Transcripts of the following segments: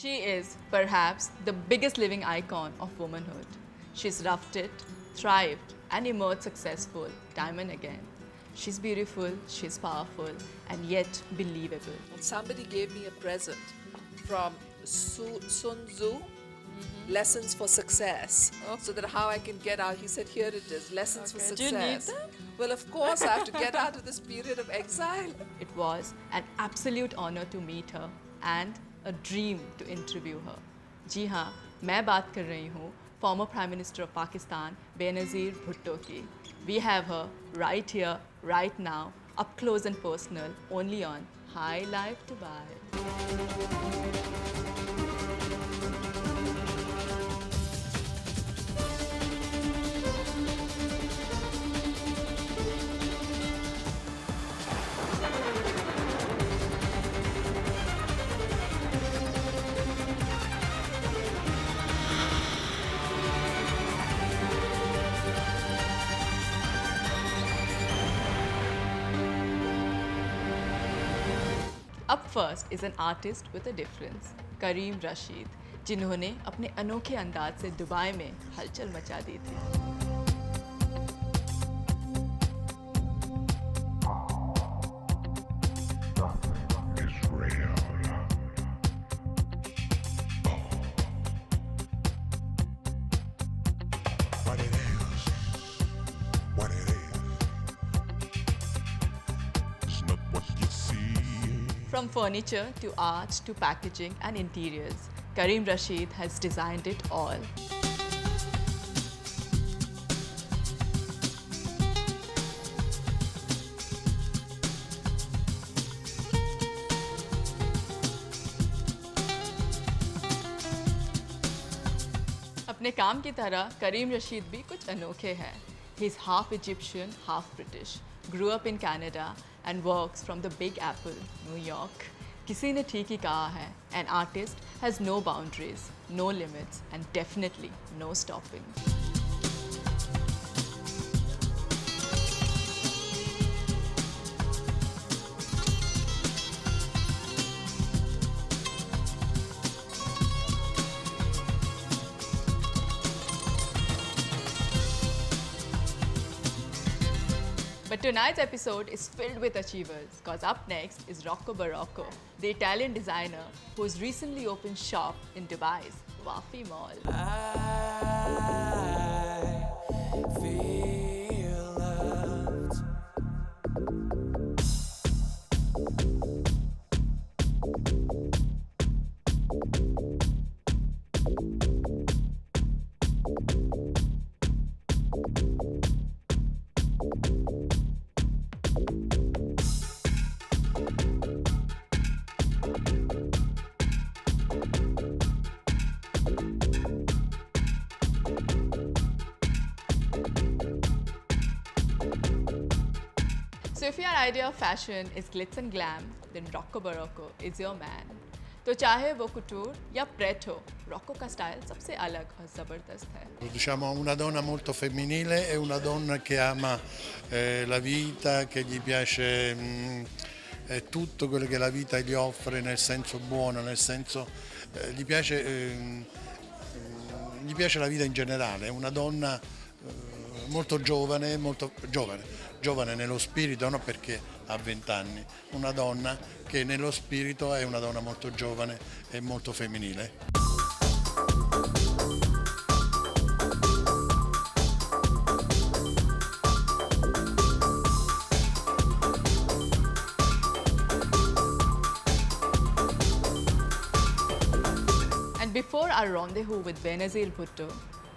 She is perhaps the biggest living icon of womanhood. She's roughed it, thrived, and emerged successful time and again. She's beautiful, she's powerful, and yet believable. Somebody gave me a present from Su Sun Tzu, Lessons for Success, so that how I can get out. He said, here it is, Lessons for Success. Do you need them? Well, of course, I have to get out of this period of exile. It was an absolute honor to meet her and a dream to interview her. जी हाँ, मैं बात कर रही हूँ former Prime Minister of Pakistan, Benazir Bhutto ki. We have her right here, right now, up close and personal, only on High Life Dubai. Up first is an artist with a difference, Karim Rashid, जिन्होंने अपने अनोखे अंदाज से Dubai में हलचल मचा दी थी. From furniture to art to packaging and interiors, Karim Rashid has designed it all. अपने काम की तरह करीम रशीद भी कुछ अनोखे हैं. He's half Egyptian, half British. Grew up in Canada and works from the Big Apple, New York. किसी ने ठीक ही कहा है, an artist has no boundaries, no limits, and definitely no stopping. But tonight's episode is filled with achievers, because up next is Rocco Barocco, the Italian designer who has recently opened shop in Dubai's Wafi Mall. I feel So if your idea of fashion is glitz and glam, then Rocco Barocco is your man. तो चाहे वो couture या pret हो, Rocco का style सबसे अलग और ज़बरदस्त है. Diciamo una donna molto femminile, è una donna che ama la vita, che gli piace tutto quello che la vita gli offre nel senso buono, nel senso gli piace la vita in generale. È una donna molto giovane. Giovane nello spirito, non perché ha 20 anni, una donna che nello spirito è una donna molto giovane e molto femminile. And before our rendezvous with Benazir Bhutto,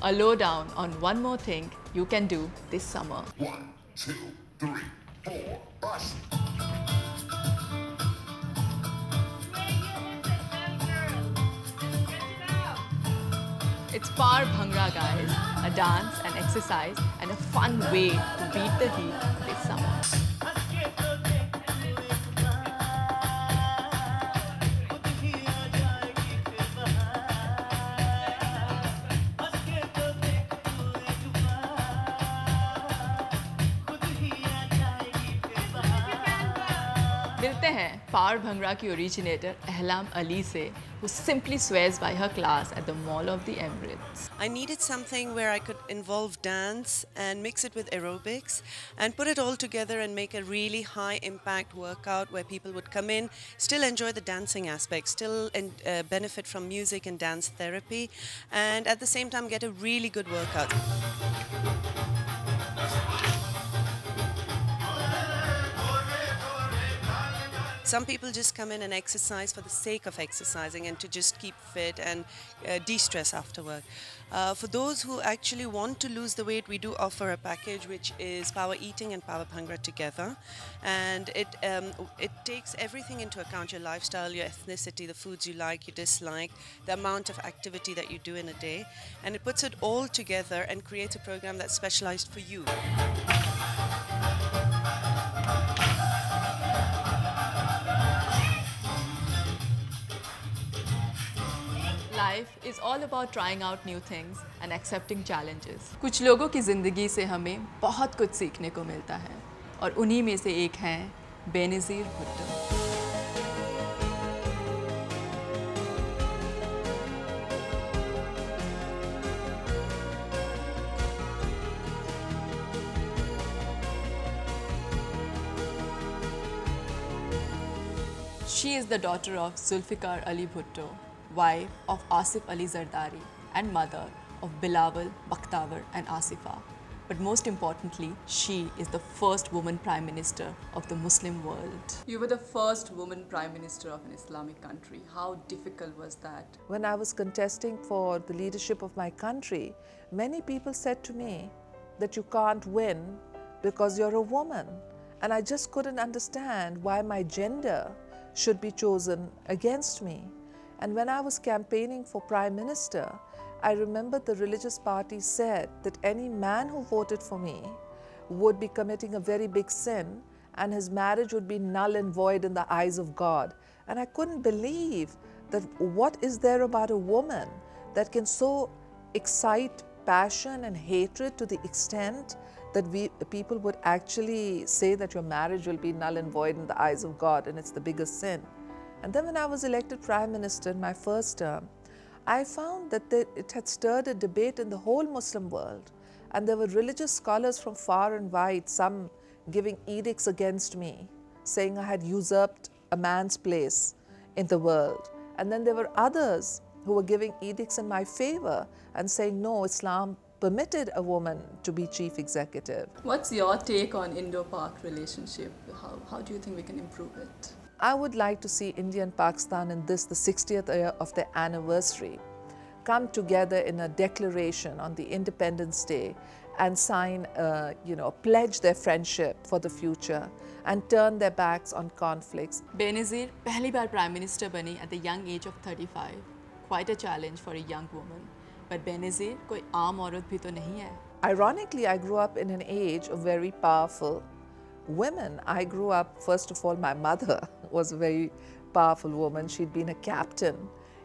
a lowdown on one more thing you can do this summer. 1, 2, 3, 4, bust! It's Par Bhangra, guys. A dance, an exercise, and a fun way to beat the heat this summer. मिलते हैं पार भंगड़ा की originator Ahlam Ali से who simply swears by her class at the Mall of the Emirates. I needed something where I could involve dance and mix it with aerobics and put it all together and make a really high impact workout where people would come in, still enjoy the dancing aspect, still benefit from music and dance therapy, and at the same time get a really good workout. Some people just come in and exercise for the sake of exercising and to just keep fit and de-stress after work. For those who actually want to lose the weight, we do offer a package which is power eating and power bhangra together. And it takes everything into account, your lifestyle, your ethnicity, the foods you like, you dislike, the amount of activity that you do in a day. And it puts it all together and creates a program that's specialized for you. Life is all about trying out new things and accepting challenges. कुछ लोगों की ज़िंदगी से हमें बहुत कुछ सीखने को मिलता है और उन्हीं में से एक हैं Benazir Bhutto. She is the daughter of Zulfikar Ali Bhutto, wife of Asif Ali Zardari and mother of Bilawal, Bakhtawar and Asifa. But most importantly, she is the first woman Prime Minister of the Muslim world. You were the first woman Prime Minister of an Islamic country. How difficult was that? When I was contesting for the leadership of my country, many people said to me that you can't win because you're a woman. And I just couldn't understand why my gender should be chosen against me. And when I was campaigning for Prime Minister, I remember the religious party said that any man who voted for me would be committing a very big sin and his marriage would be null and void in the eyes of God. And I couldn't believe that what is there about a woman that can so excite passion and hatred to the extent that people would actually say that your marriage will be null and void in the eyes of God and it's the biggest sin. And then when I was elected Prime Minister in my first term, I found that it had stirred a debate in the whole Muslim world. And there were religious scholars from far and wide, some giving edicts against me, saying I had usurped a man's place in the world. And then there were others who were giving edicts in my favor and saying, no, Islam permitted a woman to be chief executive. What's your take on Indo-Pak relationship? How do you think we can improve it? I would like to see India and Pakistan in this, the 60th year of their anniversary, come together in a declaration on the Independence Day and sign, pledge their friendship for the future and turn their backs on conflicts. Benazir pehli baar Prime Minister bani at the young age of 35. Quite a challenge for a young woman. But Benazir koi aam aurat bhi to nahi hai. Ironically, I grew up in an age of very powerful women. I grew up, first of all, my mother was a very powerful woman. She'd been a captain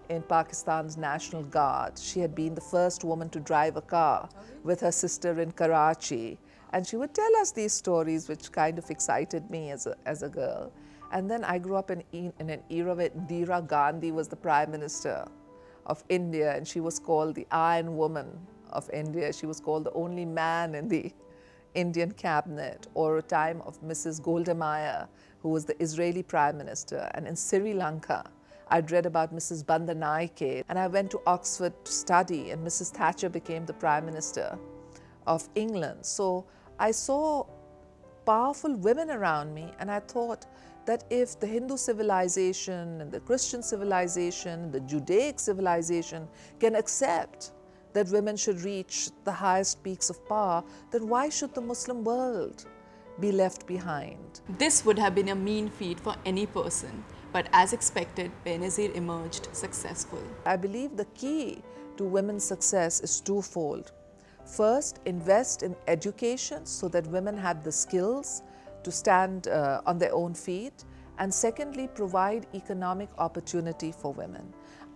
in Pakistan's National Guard. She had been the first woman to drive a car with her sister in Karachi. And she would tell us these stories which kind of excited me as a girl. And then I grew up in an era where Indira Gandhi was the Prime Minister of India and she was called the Iron Woman of India. She was called the only man in the Indian cabinet, or a time of Mrs. Golda Meir, who was the Israeli Prime Minister. And in Sri Lanka, I'd read about Mrs. Bandaranaike, and I went to Oxford to study, and Mrs. Thatcher became the Prime Minister of England. So I saw powerful women around me, and I thought that if the Hindu civilization and the Christian civilization, the Judaic civilization can accept that women should reach the highest peaks of power, then why should the Muslim world be left behind? This would have been a mean feat for any person, but as expected, Benazir emerged successful. I believe the key to women's success is twofold. First, invest in education so that women have the skills to stand on their own feet, and secondly, provide economic opportunity for women.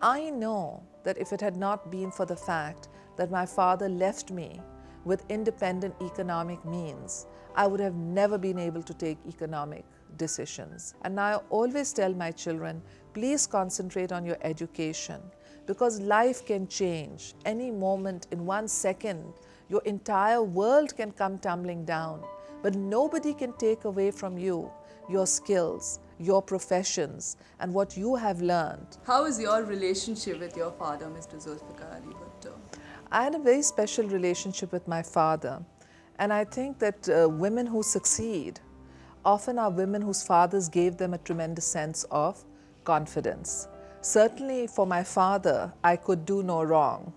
I know that if it had not been for the fact that my father left me with independent economic means, I would have never been able to take economic decisions. And I always tell my children, please concentrate on your education, because life can change any moment. In 1 second, your entire world can come tumbling down, but nobody can take away from you your skills, your professions, and what you have learned. How is your relationship with your father, Mr. Zulfikar Ali Bhutto? I had a very special relationship with my father, and I think that women who succeed often are women whose fathers gave them a tremendous sense of confidence. Certainly for my father, I could do no wrong,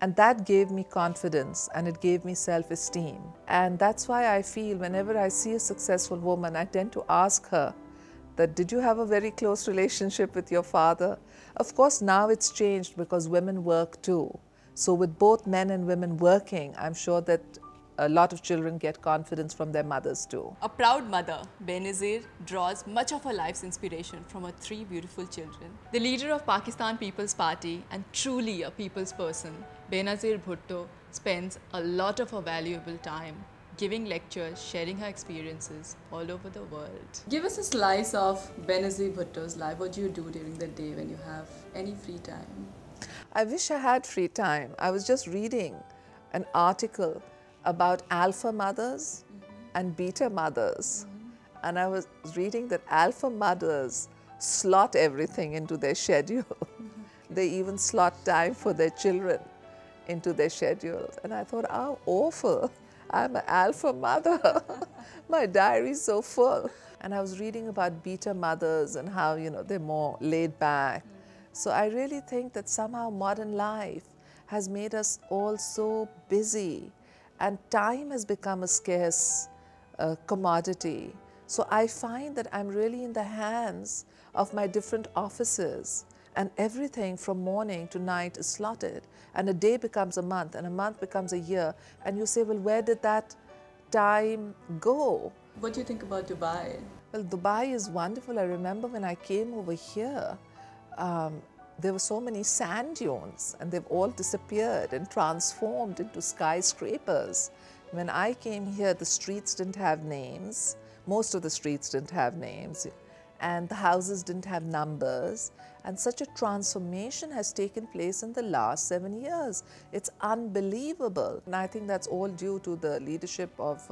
and that gave me confidence and it gave me self-esteem. And that's why I feel whenever I see a successful woman, I tend to ask her that, did you have a very close relationship with your father? Of course, now it's changed because women work too. So with both men and women working, I'm sure that a lot of children get confidence from their mothers too. A proud mother, Benazir draws much of her life's inspiration from her 3 beautiful children. The leader of Pakistan People's Party and truly a people's person, Benazir Bhutto spends a lot of her valuable time giving lectures, sharing her experiences all over the world. Give us a slice of Benazir Bhutto's life. What do you do during the day when you have any free time? I wish I had free time. I was just reading an article about alpha mothers and beta mothers. And I was reading that alpha mothers slot everything into their schedule. They even slot time for their children into their schedule. And I thought, how awful. I'm an alpha mother. My diary's so full. And I was reading about beta mothers and how, you know, they're more laid back. So I really think that somehow modern life has made us all so busy, and time has become a scarce commodity. So I find that I'm really in the hands of my different offices, and everything from morning to night is slotted, and a day becomes a month, and a month becomes a year, and you say, well, where did that time go? What do you think about Dubai? Well, Dubai is wonderful. I remember when I came over here, there were so many sand dunes, and they've all disappeared and transformed into skyscrapers. When I came here, the streets didn't have names. Most of the streets didn't have names, and the houses didn't have numbers. And such a transformation has taken place in the last 7 years. It's unbelievable. And I think that's all due to the leadership of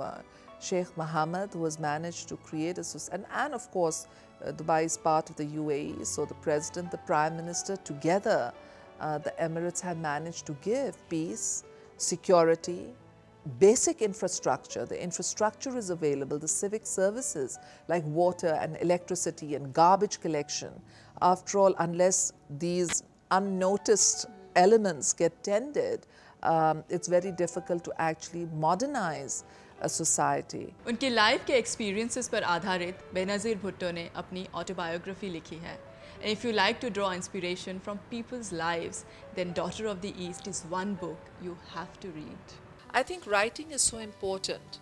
Sheikh Mohammed, who has managed to create a society. And of course, Dubai is part of the UAE, so the President, the Prime Minister, together, the Emirates have managed to give peace, security, basic infrastructure. The infrastructure is available, the civic services like water and electricity and garbage collection. After all, unless these unnoticed elements get tended, it's very difficult to actually modernize a society. उनकी life के experiences पर आधारित बेनज़ीर भुट्टो ने अपनी autobiography लिखी है. And if you like to draw inspiration from people's lives, then Daughter of the East is one book you have to read. I think writing is so important.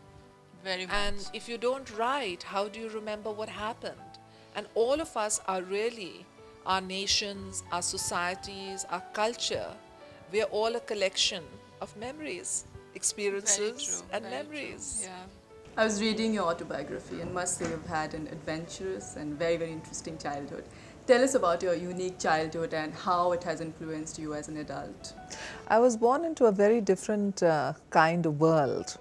Very much. And if you don't write, how do you remember what happened? And all of us are really, our nations, our societies, our culture, we are all a collection of memories, experiences and memories. Yeah. I was reading your autobiography and must say you've had an adventurous and very, very interesting childhood. Tell us about your unique childhood and how it has influenced you as an adult. I was born into a very different kind of world.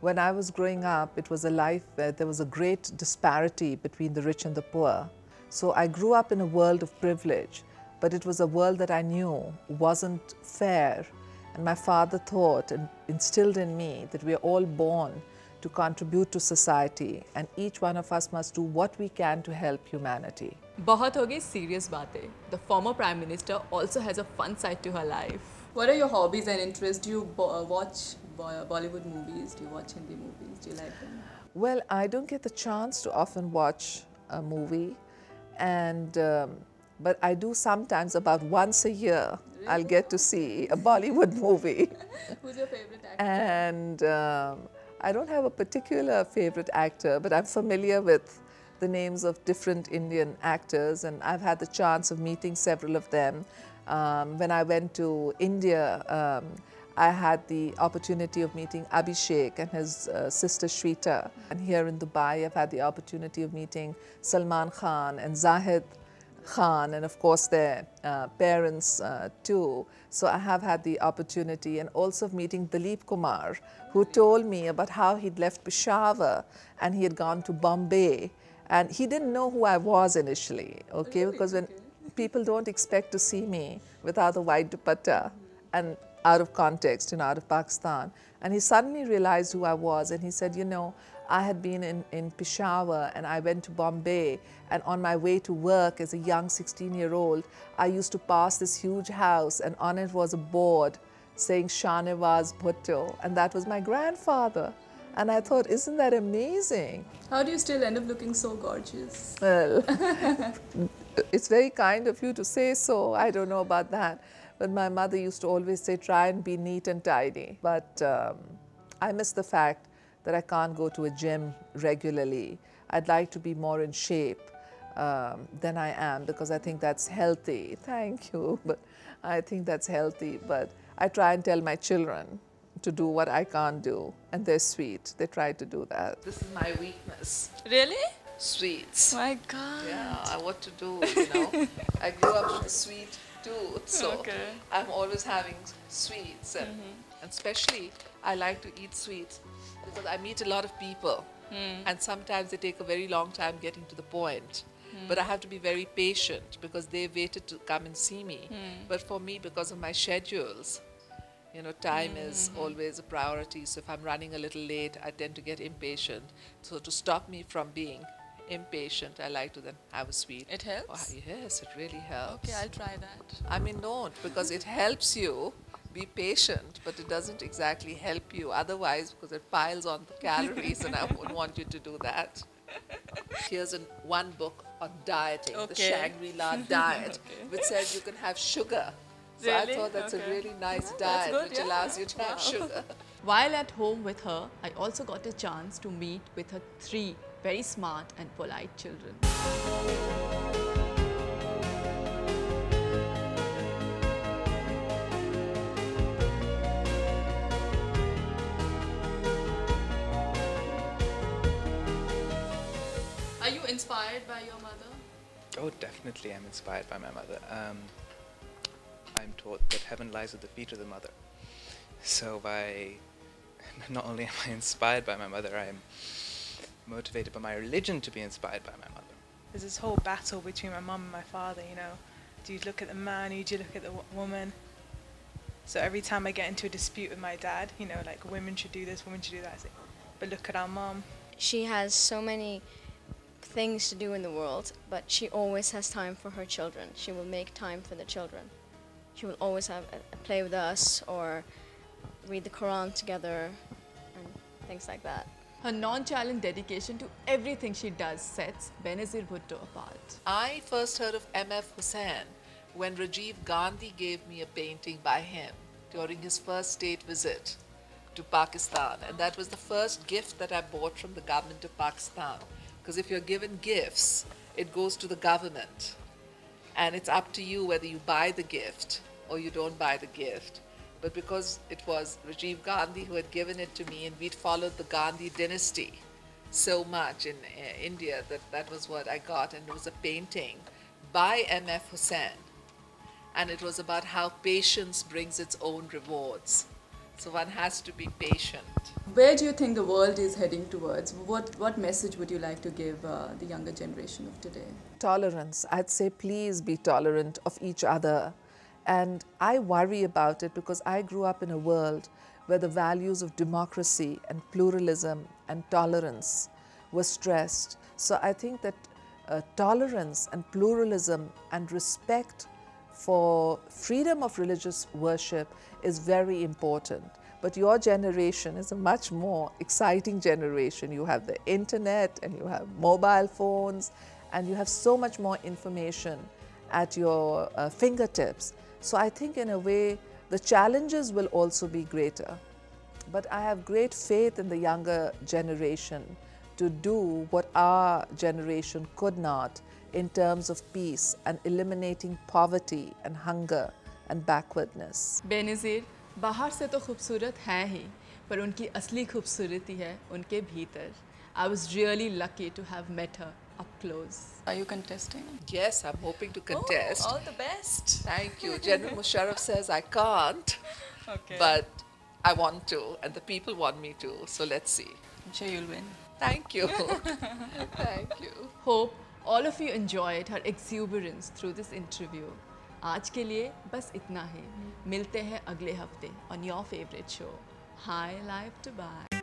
When I was growing up, it was a life where there was a great disparity between the rich and the poor. So I grew up in a world of privilege, but it was a world that I knew wasn't fair. And my father thought and instilled in me that we are all born to contribute to society, and each one of us must do what we can to help humanity. बहुत हो गई serious बातें. The former Prime Minister also has a fun side to her life. What are your hobbies and interests? Do you watch Bollywood movies? Do you watch Hindi movies? Do you like them? Well, I don't get the chance to often watch a movie, and but I do sometimes. About once a year, really? I'll get to see a Bollywood movie. Who's your favorite actor? And I don't have a particular favorite actor, but I'm familiar with the names of different Indian actors, and I've had the chance of meeting several of them. When I went to India, I had the opportunity of meeting Abhishek and his sister Shweta. And here in Dubai, I've had the opportunity of meeting Salman Khan and Zahid Khan, and of course their parents too. So I have had the opportunity, and also of meeting Dilip Kumar, who told me about how he'd left Peshawar and he had gone to Bombay. And he didn't know who I was initially, okay? Because when people don't expect to see me without a white dupatta and out of context, you know, out of Pakistan. And he suddenly realized who I was, and he said, you know, I had been in Peshawar and I went to Bombay, and on my way to work as a young 16-year-old, I used to pass this huge house, and on it was a board saying Shanivaz Bhutto, and that was my grandfather. And I thought, isn't that amazing? How do you still end up looking so gorgeous? Well, it's very kind of you to say so. I don't know about that. But my mother used to always say, try and be neat and tidy. But I miss the fact that I can't go to a gym regularly. I'd like to be more in shape than I am, because I think that's healthy. Thank you, but I think that's healthy. But I try and tell my children to do what I can't do, and they're sweet. They try to do that. This is my weakness. Really? Sweets. My God. Yeah, what to do, you know? I grew up with sweet tooth, so okay. I'm always having sweets, and especially I like to eat sweets because I meet a lot of people, and sometimes they take a very long time getting to the point. But I have to be very patient because they waited to come and see me. But for me, because of my schedules, you know, time is always a priority. So if I'm running a little late, I tend to get impatient. So to stop me from being impatient, I like to then have a sweet. It helps? Oh, yes, it really helps. Okay, I'll try that. I mean, don't, because it helps you be patient, but it doesn't exactly help you otherwise, because it piles on the calories, and I wouldn't want you to do that. Here's one book on dieting, the Shangri-La diet, which says you can have sugar. So really? I thought that's a really nice diet, good, which allows you to have sugar. While at home with her, I also got a chance to meet with her three very smart and polite children. Are you inspired by your mother? Oh, definitely I'm inspired by my mother. I'm taught that heaven lies at the feet of the mother. So not only am I inspired by my mother, I am motivated by my religion to be inspired by my mother. There's this whole battle between my mum and my father, you know. Do you look at the man or do you look at the woman? So every time I get into a dispute with my dad, you know, like women should do this, women should do that, I say, but look at our mum. She has so many things to do in the world, but she always has time for her children. She will make time for the children. She will always have a play with us or read the Quran together and things like that. Her nonchalant dedication to everything she does sets Benazir Bhutto apart. I first heard of M.F. Husain when Rajiv Gandhi gave me a painting by him during his first state visit to Pakistan. And that was the first gift that I bought from the government of Pakistan. Because if you're given gifts, it goes to the government. And it's up to you whether you buy the gift or you don't buy the gift. But because it was Rajiv Gandhi who had given it to me, and we'd followed the Gandhi dynasty so much in India, that was what I got. And it was a painting by M.F. Husain. And it was about how patience brings its own rewards. So one has to be patient. Where do you think the world is heading towards? What message would you like to give the younger generation of today? Tolerance. I'd say please be tolerant of each other. And I worry about it because I grew up in a world where the values of democracy and pluralism and tolerance were stressed. So I think that tolerance and pluralism and respect for freedom of religious worship is very important. But your generation is a much more exciting generation. You have the internet and you have mobile phones and you have so much more information at your fingertips. So I think in a way, the challenges will also be greater. But I have great faith in the younger generation to do what our generation could not in terms of peace and eliminating poverty and hunger and backwardness. Benazir, बाहर से तो खूबसूरत हैं ही, पर उनकी असली खूबसूरती है उनके भीतर. I was really lucky to have met her up close. Are you contesting? Yes, I'm hoping to contest. Oh, all the best. Thank you. General Musharraf says I can't, okay, but I want to, and the people want me to, so let's see. I'm sure you'll win. Thank you. Thank you. Hope all of you enjoyed her exuberance through this interview. आज के लिए बस इतना ही. मिलते हैं अगले हफ्ते on your favorite show, High Life Dubai.